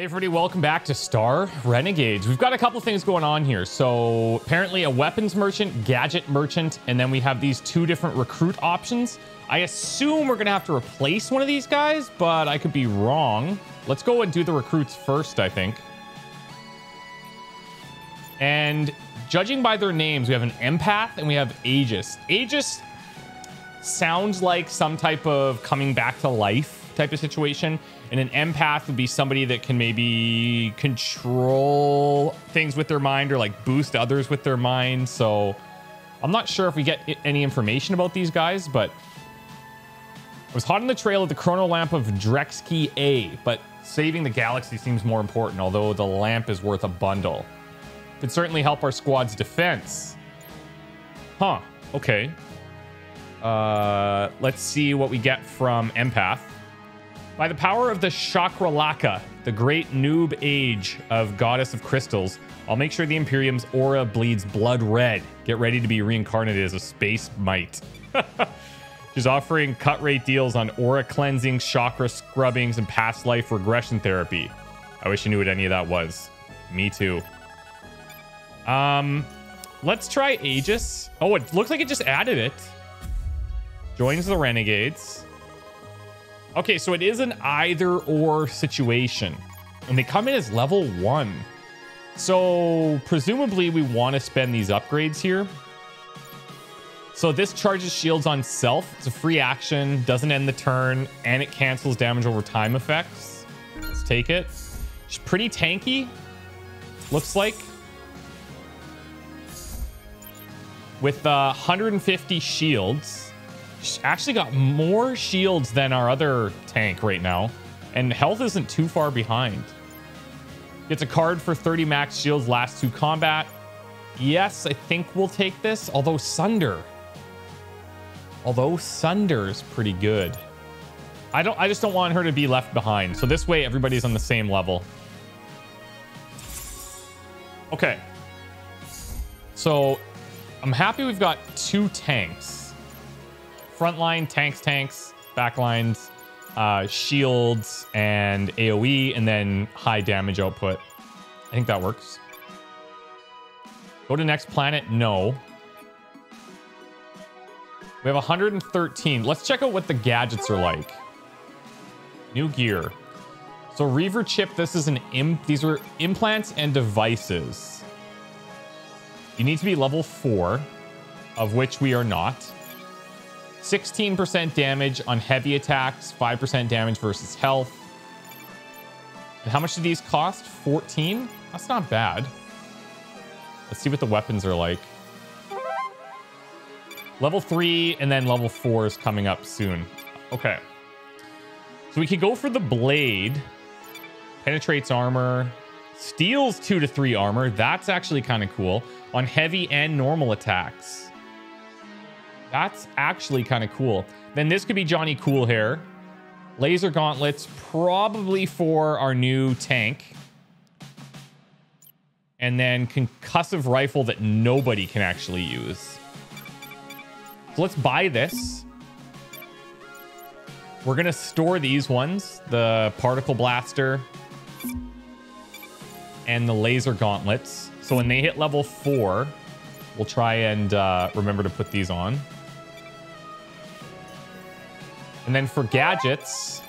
Hey everybody, welcome back to Star Renegades. We've got a couple things going on here. So apparently a weapons merchant, gadget merchant, and then we have these two different recruit options. I assume we're gonna have to replace one of these guys, but I could be wrong. Let's go and do the recruits first, I think. And judging by their names, we have an empath and we have Aegis. Aegis sounds like some type of coming back to life type of situation, and an empath would be somebody that can maybe control things with their mind or like boost others with their mind. So I'm not sure if we get any information about these guys, but I was hot on the trail of the Chrono Lamp of Drexky A, but saving the galaxy seems more important, although the lamp is worth a bundle. It would certainly help our squad's defense. Huh, okay. Let's see what we get from empath. By the power of the Chakralaka, the great noob age of Goddess of Crystals, I'll make sure the Imperium's aura bleeds blood red. Get ready to be reincarnated as a space mite. She's offering cut rate deals on aura cleansing, chakra scrubbings, and past life regression therapy. I wish I knew what any of that was. Me too. Let's try Aegis. Oh, it looks like it just added it. Joins the Renegades. Okay, so it is an either-or situation, and they come in as level 1. So presumably we want to spend these upgrades here. So this charges shields on self. It's a free action, doesn't end the turn, and it cancels damage over time effects. Let's take it. It's pretty tanky, looks like. With 150 shields. She's actually got more shields than our other tank right now, and health isn't too far behind. Gets a card for 30 max shields last two combat. Yes, I think we'll take this, although Sunder. Although Sunder is pretty good. I just don't want her to be left behind. So this way everybody's on the same level. Okay. So I'm happy we've got two tanks. Frontline, tanks, backlines, shields, and AoE, and then high damage output. I think that works. Go to next planet? No. We have 113. Let's check out what the gadgets are like. New gear. So Reaver chip, this is an imp. These are implants and devices. You need to be level 4, of which we are not. 16% damage on heavy attacks, 5% damage versus health. And how much do these cost? 14? That's not bad. Let's see what the weapons are like. Level 3 and then level 4 is coming up soon. Okay. So we could go for the blade. Penetrates armor. Steals 2 to 3 armor. That's actually kind of cool. On heavy and normal attacks. That's actually kind of cool. Then this could be Johnny Cool Hair. Laser gauntlets, probably for our new tank. And then concussive rifle that nobody can actually use. So let's buy this. We're going to store these ones. The particle blaster. And the laser gauntlets. So when they hit level 4, we'll try and remember to put these on. And then for gadgets,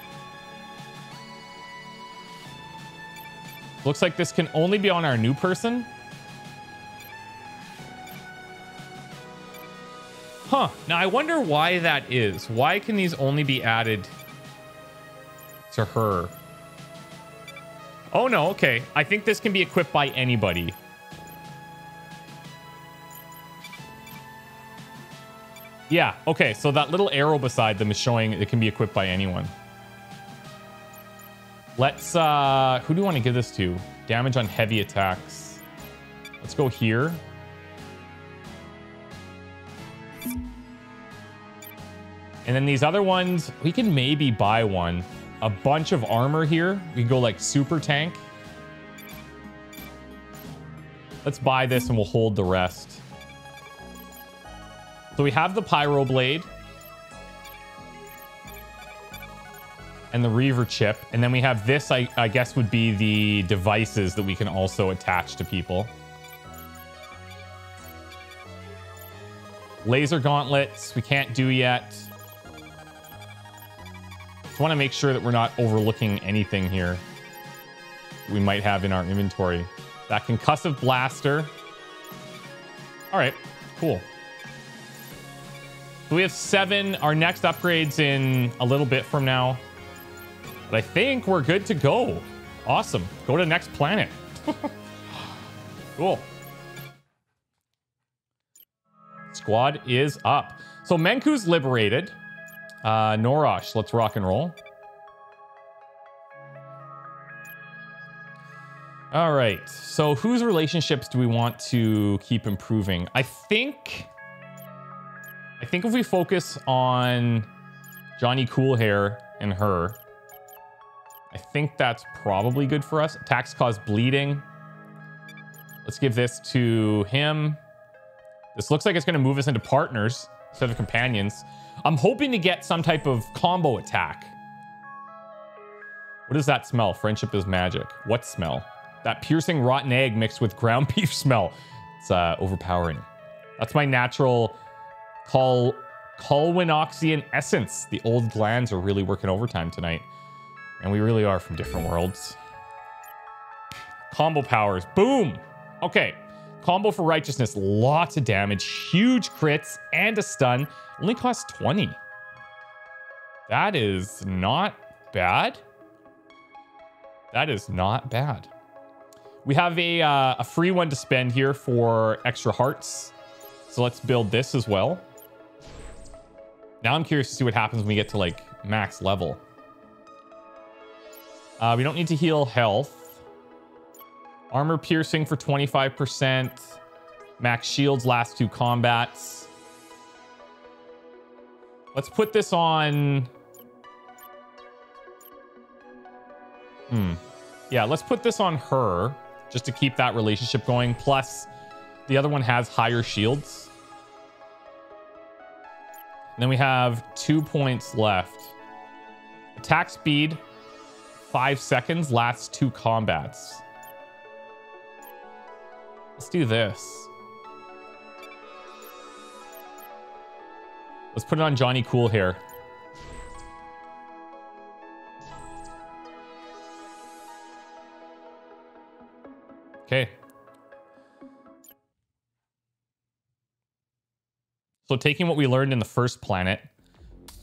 looks like this can only be on our new person. Huh. Now I wonder why that is. Why can these only be added to her? Oh no, okay. I think this can be equipped by anybody. Yeah, okay, so that little arrow beside them is showing it can be equipped by anyone. Let's, who do we want to give this to? Damage on heavy attacks. Let's go here. And then these other ones, we can maybe buy one. A bunch of armor here. We can go like super tank. Let's buy this and we'll hold the rest. So we have the pyro blade. and the Reaver chip. And then we have this, I guess, would be the devices that we can also attach to people. Laser gauntlets, we can't do yet. Just want to make sure that we're not overlooking anything here we might have in our inventory. That concussive blaster. All right, cool. So we have 7. Our next upgrade's in a little bit from now. But I think we're good to go. Awesome. Go to the next planet. Cool. Squad is up. So Menku's liberated. Norosh, let's rock and roll. All right. So whose relationships do we want to keep improving? I think if we focus on Johnny Cool Hair and her, I think that's probably good for us. Attacks cause bleeding. Let's give this to him. This looks like it's going to move us into partners instead of companions. I'm hoping to get some type of combo attack. What does that smell? Friendship is magic. What smell? That piercing rotten egg mixed with ground beef smell. It's overpowering. That's my natural Colwinoxian Essence. The old glands are really working overtime tonight. And we really are from different worlds. Combo powers. Boom. Okay. Combo for righteousness. Lots of damage. Huge crits and a stun. Only costs 20. That is not bad. That is not bad. We have a free one to spend here for extra hearts. So let's build this as well. Now I'm curious to see what happens when we get to like max level. We don't need to heal health. Armor piercing for 25%. Max shields last 2 combats. Let's put this on... Yeah, let's put this on her just to keep that relationship going. Plus, the other one has higher shields. And then we have 2 points left. Attack speed, 5 seconds, lasts 2 combats. Let's do this. Let's put it on Johnny Cool Hair. Okay. So taking what we learned in the first planet,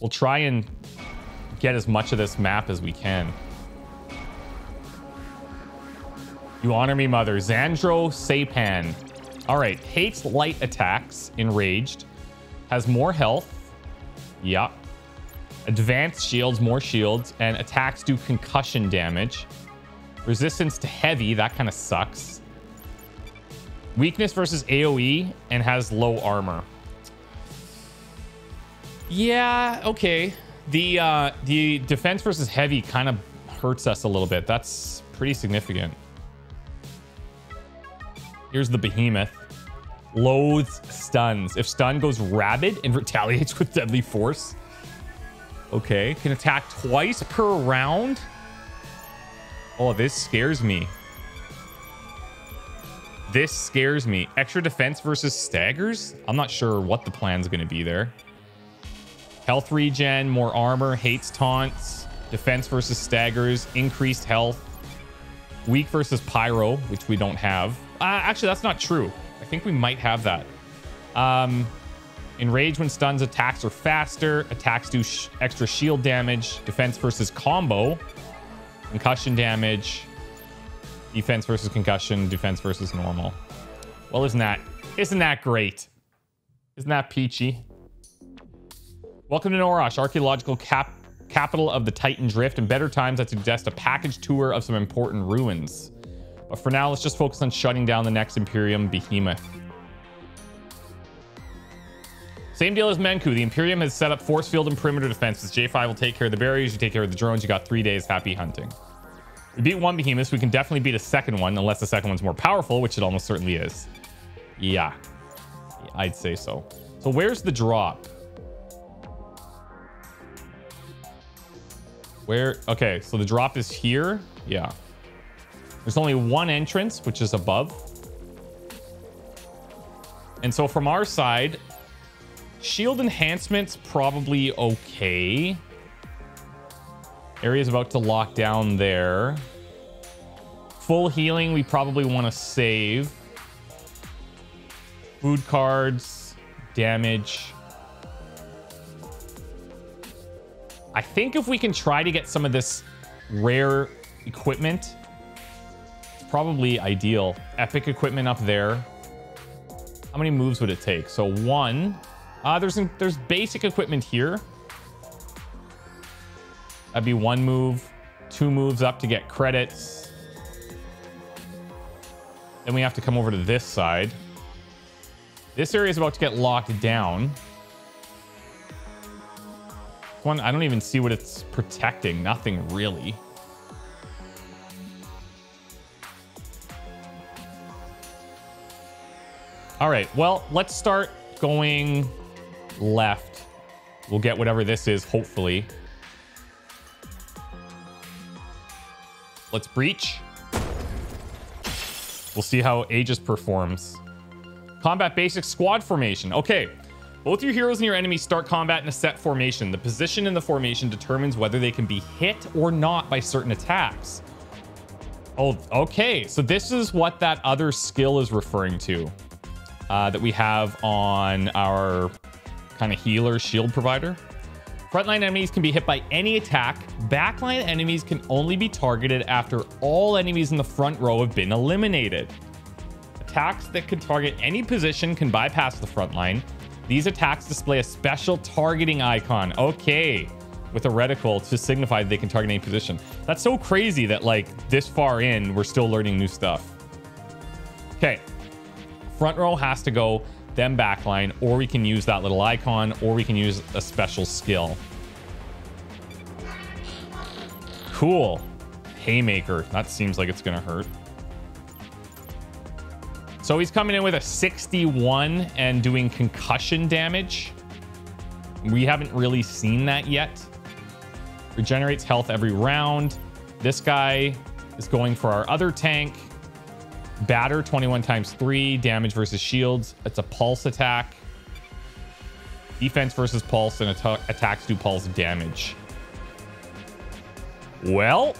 we'll try and get as much of this map as we can. You honor me, mother. Zandro Sepan. All right. Hates light attacks. Enraged. Has more health. Yup. Advanced shields. More shields. And attacks do concussion damage. Resistance to heavy. That kind of sucks. Weakness versus AoE. And has low armor. Yeah. Okay. The defense versus heavy kind of hurts us a little bit. That's pretty significant. Here's the Behemoth. Loathes stuns. If stun goes rabid and retaliates with deadly force. Okay. Can attack twice per round. Oh, this scares me. This scares me. Extra defense versus staggers? I'm not sure what the plan's going to be there. Health regen, more armor, hates taunts. Defense versus staggers, increased health. Weak versus pyro, which we don't have. Actually, that's not true. I think we might have that. Enrage when stuns, attacks are faster. Attacks do extra shield damage. Defense versus combo. Concussion damage. Defense versus concussion. Defense versus normal. Well, isn't that great? Isn't that peachy? Welcome to Norosh, archaeological capital of the Titan Drift. In better times, I suggest a package tour of some important ruins. But for now, let's just focus on shutting down the next Imperium behemoth. Same deal as Menku. The Imperium has set up force field and perimeter defenses. J5 will take care of the barriers. You take care of the drones. You got 3 days. Happy hunting. We beat one behemoth. So we can definitely beat a second one, unless the second one's more powerful, which it almost certainly is. Yeah, I'd say so. So where's the drop? Where? Okay, so the drop is here. Yeah. There's only one entrance, which is above. And so from our side, shield enhancement's probably okay. Area's about to lock down there. Full healing, we probably want to save. Food cards, damage. I think if we can try to get some of this rare equipment, probably ideal. Epic equipment up there. How many moves would it take? So one. There's basic equipment here. That'd be one move, two moves up to get credits. Then we have to come over to this side. This area is about to get locked down. One, I don't even see what it's protecting. Nothing really. All right, well, let's start going left. We'll get whatever this is, hopefully. Let's breach. We'll see how Aegis performs. Combat basic squad formation. Okay. Both your heroes and your enemies start combat in a set formation. The position in the formation determines whether they can be hit or not by certain attacks. Oh, okay. So this is what that other skill is referring to, that we have on our kind of healer shield provider. Frontline enemies can be hit by any attack. Backline enemies can only be targeted after all enemies in the front row have been eliminated. Attacks that can target any position can bypass the front line. These attacks display a special targeting icon, okay, with a reticle to signify that they can target any position. That's so crazy that, like, this far in, we're still learning new stuff. Okay, front row has to go, then backline, or we can use that little icon, or we can use a special skill. Cool. Haymaker. That seems like it's gonna hurt. So he's coming in with a 61 and doing concussion damage. We haven't really seen that yet. Regenerates health every round. This guy is going for our other tank. Batter 21 times 3, damage versus shields. It's a pulse attack. Defense versus pulse, and attacks do pulse damage. Well,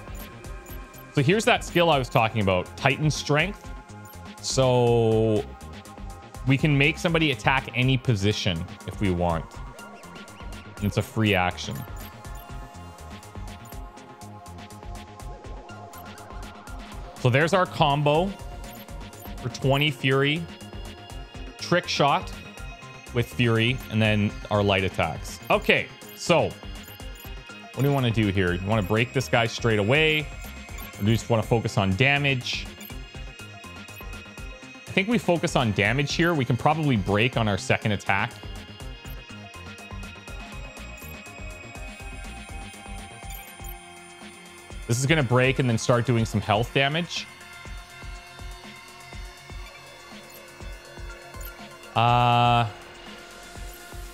so here's that skill I was talking about, Titan Strength. So we can make somebody attack any position if we want. And it's a free action. So there's our combo. For 20 Fury, Trick Shot with Fury, and then our light attacks. Okay, so what do we want to do here? You want to break this guy straight away, or do you just want to focus on damage? I think we focus on damage here. We can probably break on our second attack. This is going to break and then start doing some health damage.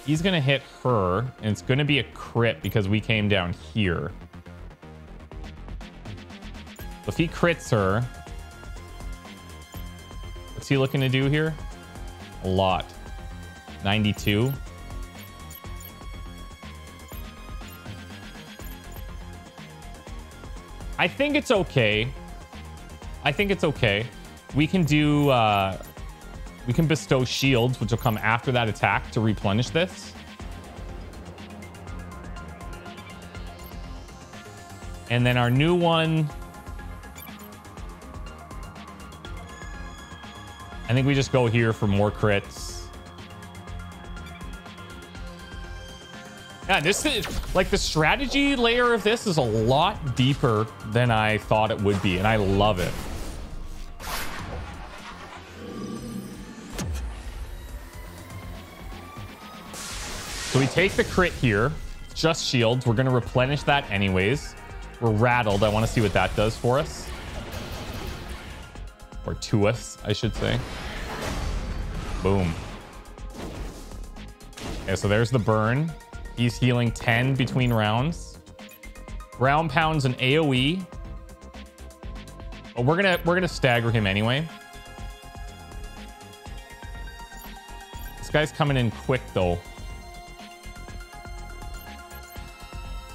He's gonna hit her, and it's gonna be a crit because we came down here. If he crits her, what's he looking to do here? A lot. 92. I think it's okay. I think it's okay. We can do, we can bestow shields, which will come after that attack to replenish this. And then our new one, I think we just go here for more crits. Yeah, this is like, the strategy layer of this is a lot deeper than I thought it would be, and I love it. So we take the crit here, just shields. We're going to replenish that anyways. We're rattled. I want to see what that does for us. Or to us, I should say. Boom. Okay, so there's the burn. He's healing 10 between rounds. Ground Pound's an AoE. But we're gonna stagger him anyway. This guy's coming in quick though.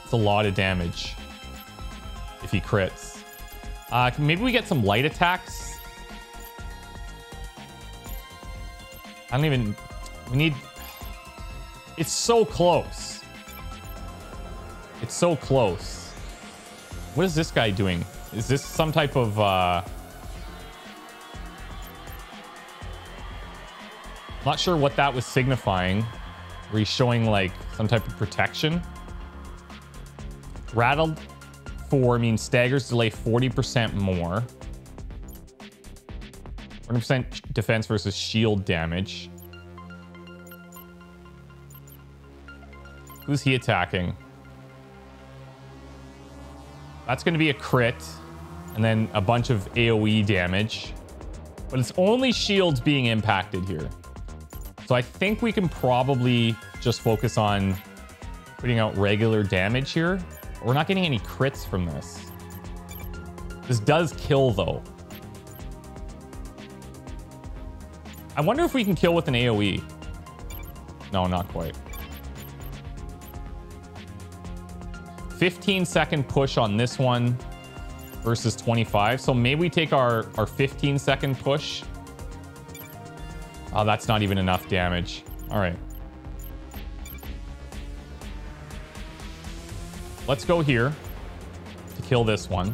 It's a lot of damage if he crits. Maybe we get some light attacks. I don't even... We need... It's so close. It's so close. What is this guy doing? Is this some type of... Not sure what that was signifying. Were you showing, like, some type of protection? Rattled 4 means staggers delay 40% more. 40% defense versus shield damage. Who's he attacking? That's going to be a crit and then a bunch of AoE damage. But it's only shields being impacted here. So I think we can probably just focus on putting out regular damage here. We're not getting any crits from this. This does kill, though. I wonder if we can kill with an AoE. No, not quite. 15-second push on this one versus 25. So maybe we take our 15-second push. Oh, that's not even enough damage. All right. Let's go here to kill this one.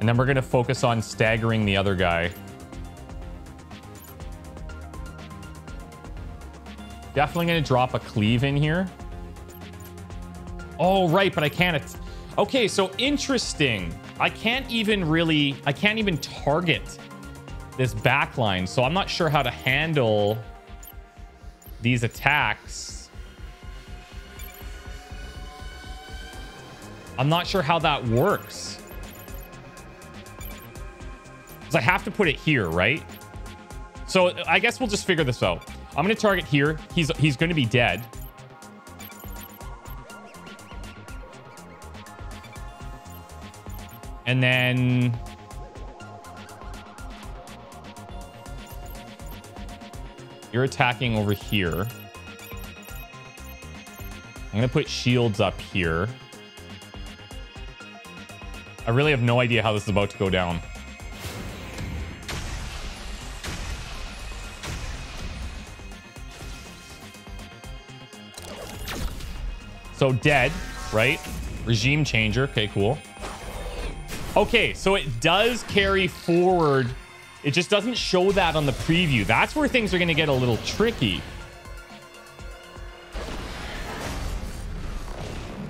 And then we're going to focus on staggering the other guy. Definitely going to drop a cleave in here. Oh, right, but I can't... Okay, so interesting. I can't even target this backline, so I'm not sure how to handle these attacks. I'm not sure how that works. Because I have to put it here, right? So I guess we'll just figure this out. I'm going to target here. He's going to be dead. And then... You're attacking over here. I'm going to put shields up here. I really have no idea how this is about to go down. So dead, right? Regime changer. Okay, cool. Okay, so it does carry forward. It just doesn't show that on the preview. That's where things are going to get a little tricky.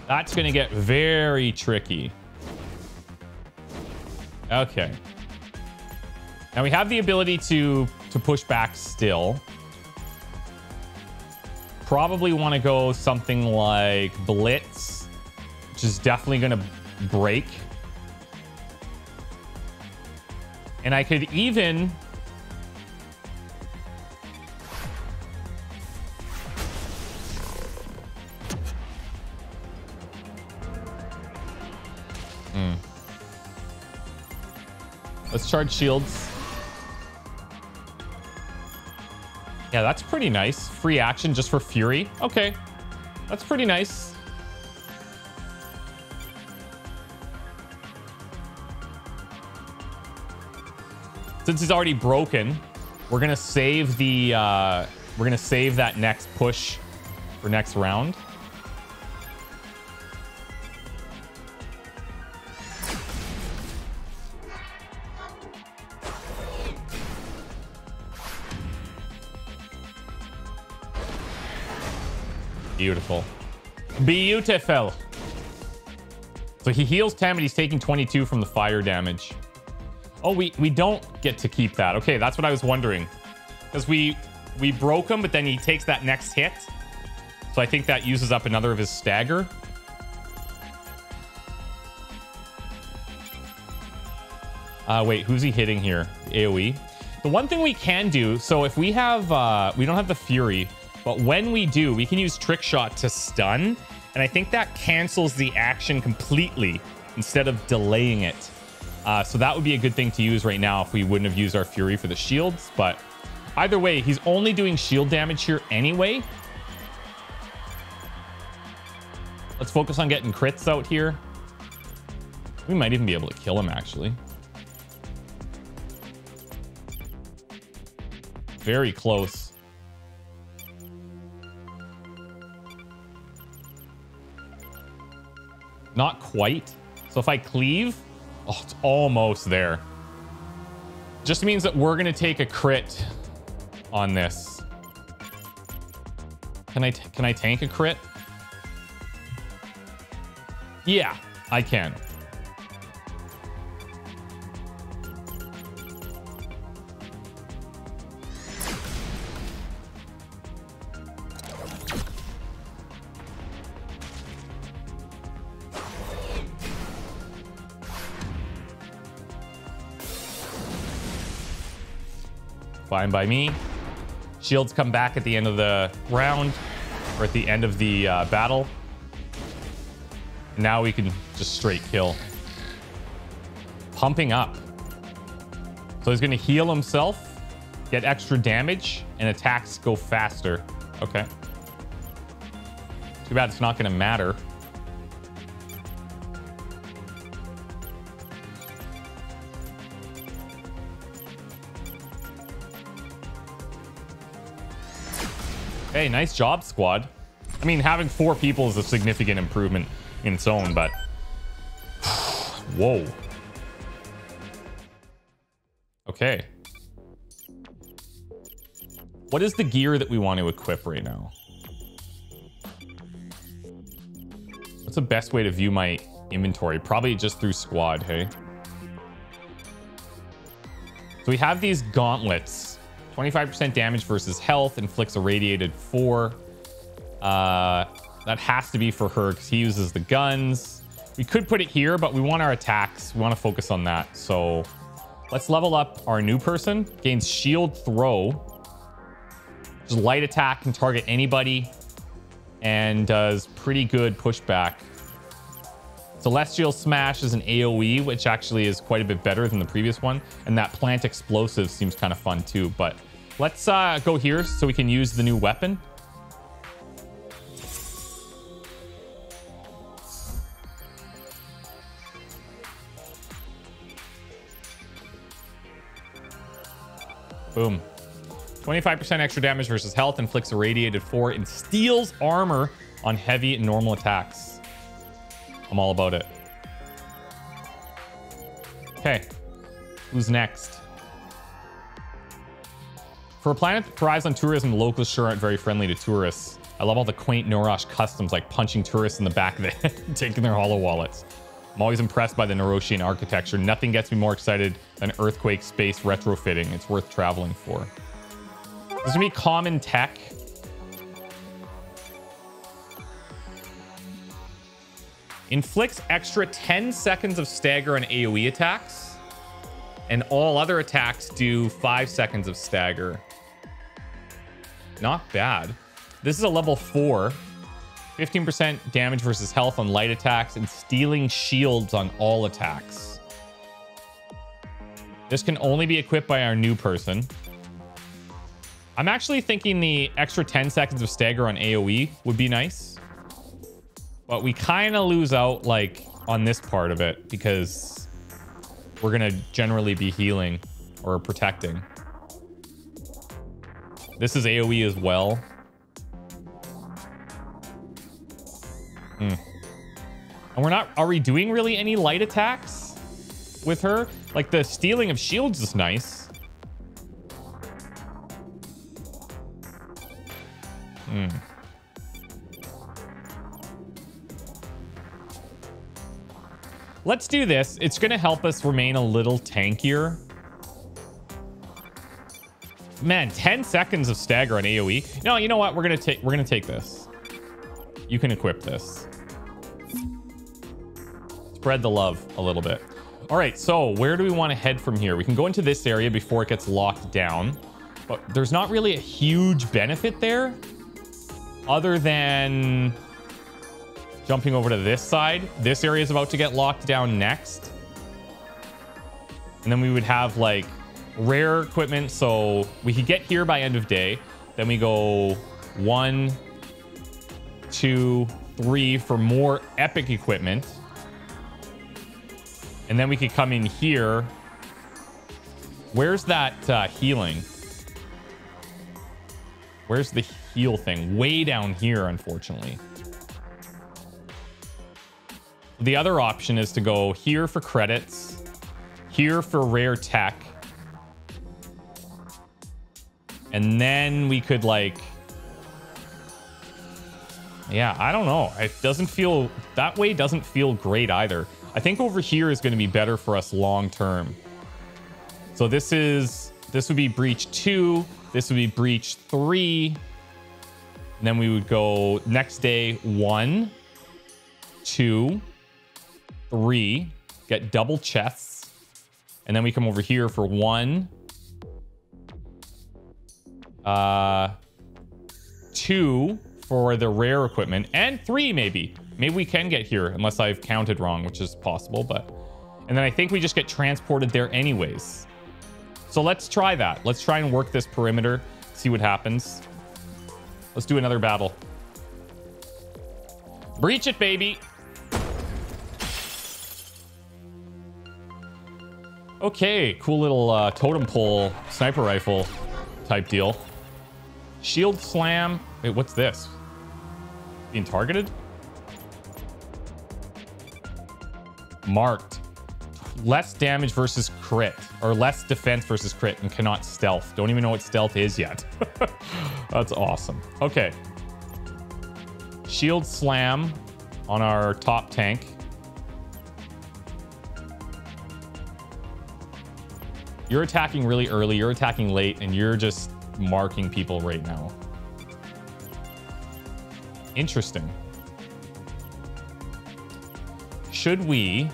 That's going to get very tricky. Okay. Now we have the ability to push back still. Probably want to go something like Blitz, which is definitely going to break. And I could even... Let's charge shields. Yeah, that's pretty nice. Free action just for Fury. Okay. That's pretty nice. Since he's already broken, we're gonna save the we're gonna save that next push for next round. Beautiful. Beautiful. So he heals 10, but he's taking 22 from the fire damage. Oh, we don't get to keep that. Okay, that's what I was wondering. Because we broke him, but then he takes that next hit. So I think that uses up another of his stagger. Wait, who's he hitting here? AoE. The one thing we can do, so if we have... we don't have the Fury... But when we do, we can use Trick Shot to stun, And I think that cancels the action completely instead of delaying it. So that would be a good thing to use right now if we wouldn't have used our Fury for the shields. But either way, he's only doing shield damage here anyway. Let's focus on getting crits out here. We might even be able to kill him, actually. Very close. Not quite. So if I cleave, oh, it's almost there. Just means that we're going to take a crit on this. Can I tank a crit? Yeah, I can. Fine by me. Shields come back at the end of the round, or at the end of the battle. Now we can just straight kill. Pumping up. So he's going to heal himself, get extra damage, and attacks go faster. Okay. Too bad it's not going to matter. Hey, nice job, squad. I mean, having four people is a significant improvement in its own, but... Whoa. Okay. What is the gear that we want to equip right now? What's the best way to view my inventory? Probably just through squad, hey? So we have these gauntlets. 25% damage versus health, inflicts a radiated 4. That has to be for her because he uses the guns. We could put it here, but we want our attacks. We want to focus on that. So let's level up our new person. Gains shield throw. Just light attack, can target anybody. And does pretty good pushback. Celestial Smash is an AoE, which actually is quite a bit better than the previous one. And that plant explosive seems kind of fun too. But let's go here so we can use the new weapon. Boom. 25% extra damage versus health, inflicts a radiated 4, and steals armor on heavy and normal attacks. I'm all about it. Okay, who's next? For a planet that thrives on tourism, the locals sure aren't very friendly to tourists. I love all the quaint Norosh customs, like punching tourists in the back of the head and taking their hollow wallets. I'm always impressed by the Noroshian architecture. Nothing gets me more excited than earthquake space retrofitting. It's worth traveling for. This is gonna be common tech. Inflicts extra 10 seconds of stagger on AoE attacks, and all other attacks do 5 seconds of stagger. Not bad. This is a level 4. 15% damage versus health on light attacks, and stealing shields on all attacks. This can only be equipped by our new person. I'm actually thinking the extra 10 seconds of stagger on AoE would be nice. But we kind of lose out, like, on this part of it, because we're going to generally be healing or protecting. This is AoE as well. And we're not... Are we doing really any light attacks with her? Like, the stealing of shields is nice. Let's do this. It's going to help us remain a little tankier. Man, 10 seconds of stagger on AoE. No, you know what? We're going to take this. You can equip this. Spread the love a little bit. All right, so where do we want to head from here? We can go into this area before it gets locked down. But there's not really a huge benefit there other than Jumping over to this side. This area is about to get locked down next. And then we would have like rare equipment. So we could get here by end of day. Then we go 1, 2, 3 for more epic equipment. And then we could come in here. Where's that healing? Where's the heal thing? Way down here, unfortunately. The other option is to go here for credits, here for rare tech. And then we could like... yeah, I don't know. It doesn't feel... that way doesn't feel great either. I think over here is going to be better for us long term. So this is... this would be Breach 2. This would be Breach 3. And then we would go next day 1, 2, 3. Get double chests. And then we come over here for 1, 2 for the rare equipment, and 3 maybe. Maybe we can get here, unless I've counted wrong, which is possible, but... and then I think we just get transported there anyways. So let's try that. Let's try and work this perimeter, see what happens. Let's do another battle. Breach it, baby! Okay, cool little totem pole sniper rifle type deal. Shield slam. Wait, what's this? Being targeted? Marked. Less damage versus crit, or less defense versus crit, and cannot stealth. Don't even know what stealth is yet. That's awesome. Okay. Shield slam on our top tank. You're attacking really early, you're attacking late, and you're just marking people right now. Interesting. Should we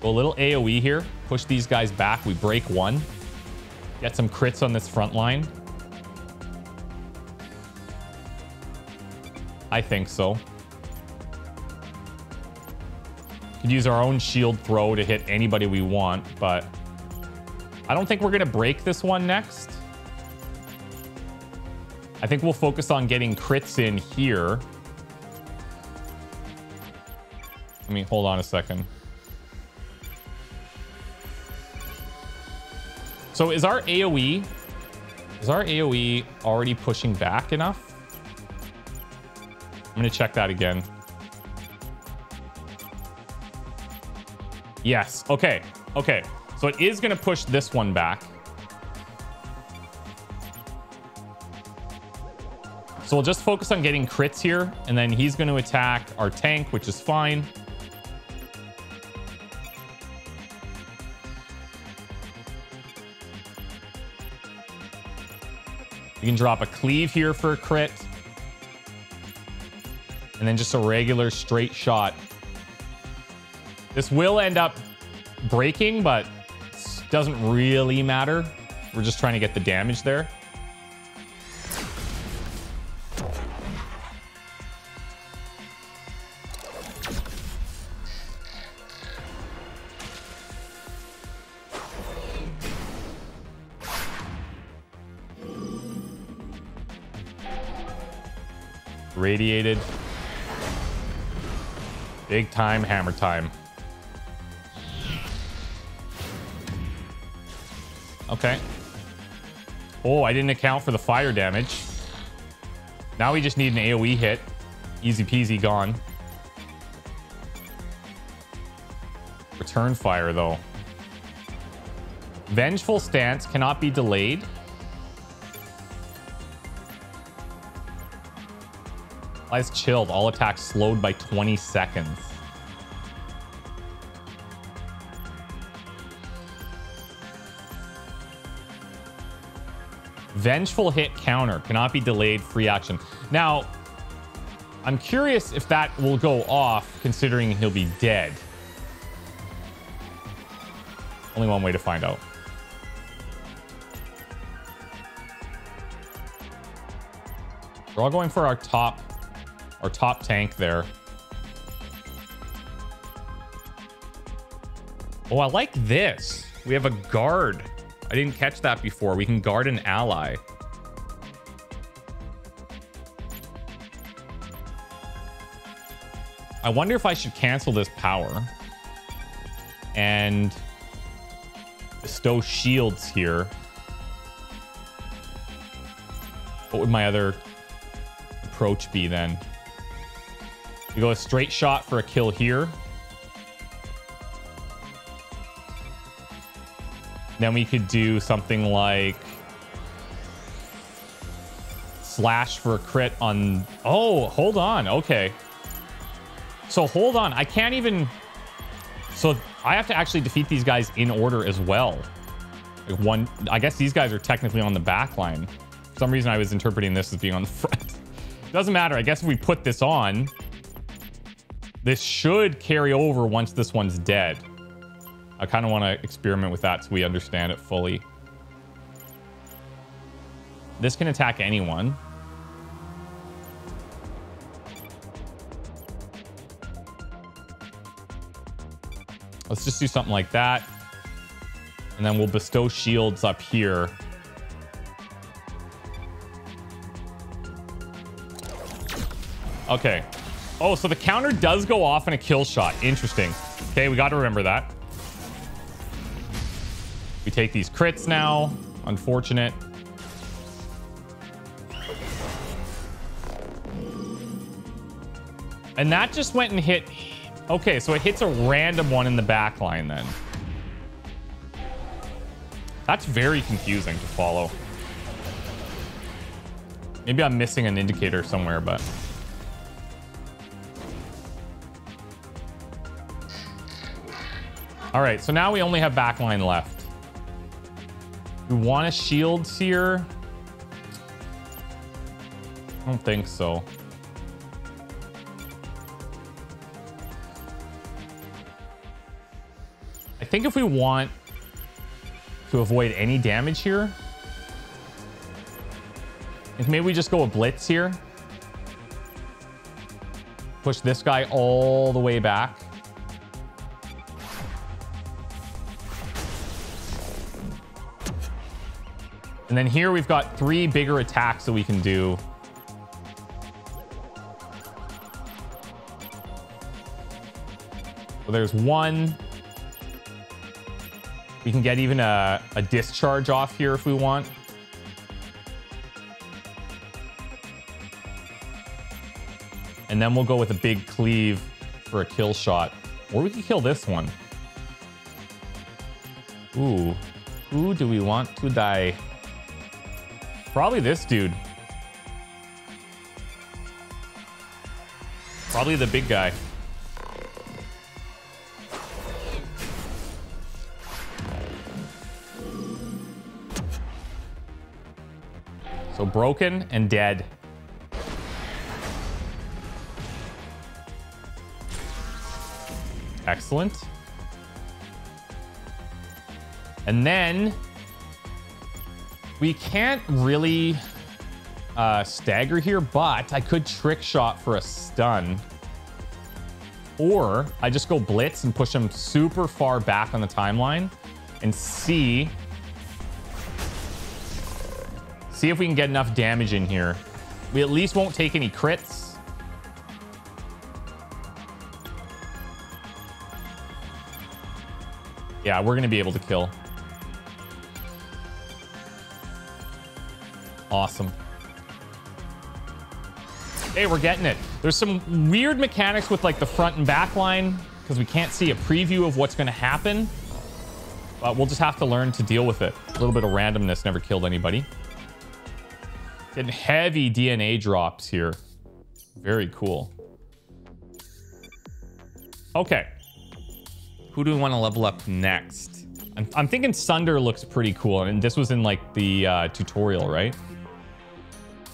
go a little AoE here, push these guys back, we break one, get some crits on this front line? I think so. Could use our own shield throw to hit anybody we want, but I don't think we're gonna break this one next. I think we'll focus on getting crits in here. I mean, hold on a second. So is our AoE already pushing back enough? I'm gonna check that again. Yes, okay, okay. So it is gonna push this one back. So we'll just focus on getting crits here, and then he's going to attack our tank, which is fine. You can drop a cleave here for a crit. And then just a regular straight shot. This will end up breaking, but it doesn't really matter. We're just trying to get the damage there. Radiated. Big time hammer time. Okay. Oh, I didn't account for the fire damage. Now we just need an AoE hit. Easy peasy, gone. Return fire, though. Vengeful stance cannot be delayed. Lies chilled. All attacks slowed by 20 seconds. Vengeful hit counter. Cannot be delayed. Free action. Now, I'm curious if that will go off, considering he'll be dead. Only one way to find out. We're all going for our top tank there. Oh, I like this. We have a guard. I didn't catch that before. We can guard an ally. I wonder if I should cancel this power and bestow shields here. What would my other approach be then? We go a straight shot for a kill here. Then we could do something like slash for a crit on... Oh, hold on. Okay. So hold on. I can't even... So I have to actually defeat these guys in order as well. Like one, I guess these guys are technically on the back line. For some reason, I was interpreting this as being on the front. Doesn't matter. I guess if we put this on, this should carry over once this one's dead. I kind of want to experiment with that so we understand it fully. This can attack anyone. Let's just do something like that. And then we'll bestow shields up here. Okay. Oh, so the counter does go off in a kill shot. Interesting. Okay, we got to remember that. We take these crits now. Unfortunate. And that just went and hit... Okay, so it hits a random one in the back line then. That's very confusing to follow. Maybe I'm missing an indicator somewhere, but... All right, so now we only have back line left. We want a shield here? I don't think so. I think if we want to avoid any damage here, if maybe we just go a blitz here. Push this guy all the way back. And then here we've got three bigger attacks that we can do. So there's one. We can get even a discharge off here if we want. And then we'll go with a big cleave for a kill shot. Or we can kill this one. Ooh. Who do we want to die? Probably this dude. Probably the big guy. So broken and dead. Excellent. And then... We can't really stagger here, but I could trick shot for a stun. Or I just go blitz and push him super far back on the timeline and see if we can get enough damage in here. We at least won't take any crits. Yeah, we're gonna be able to kill. Awesome. Hey, we're getting it. There's some weird mechanics with like the front and back line because we can't see a preview of what's going to happen. But we'll just have to learn to deal with it. A little bit of randomness never killed anybody. Getting heavy DNA drops here. Very cool. Okay. Who do we want to level up next? I'm thinking Sunder looks pretty cool. And this was in like the tutorial, right?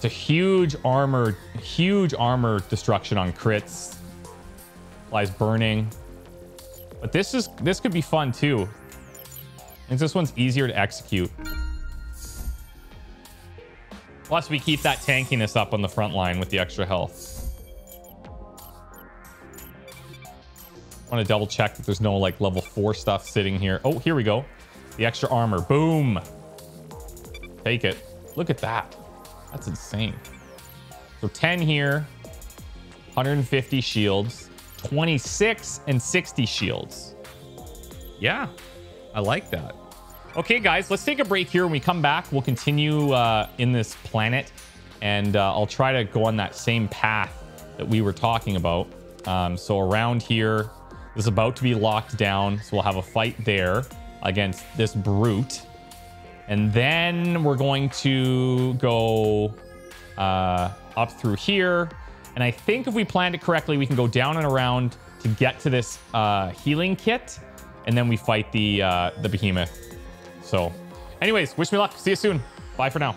It's a huge armor destruction on crits. Lies burning. But this could be fun too. Since this one's easier to execute. Plus, we keep that tankiness up on the front line with the extra health. I want to double check that there's no like level 4 stuff sitting here. Oh, here we go. The extra armor. Boom. Take it. Look at that. That's insane. So 10 here, 150 shields, 26 and 60 shields. Yeah, I like that. Okay, guys, let's take a break here. When we come back, we'll continue in this planet, and I'll try to go on that same path that we were talking about. So around here, this is about to be locked down. So we'll have a fight there against this brute. And then we're going to go up through here. And I think if we planned it correctly, we can go down and around to get to this healing kit. And then we fight the behemoth. So anyways, wish me luck. See you soon. Bye for now.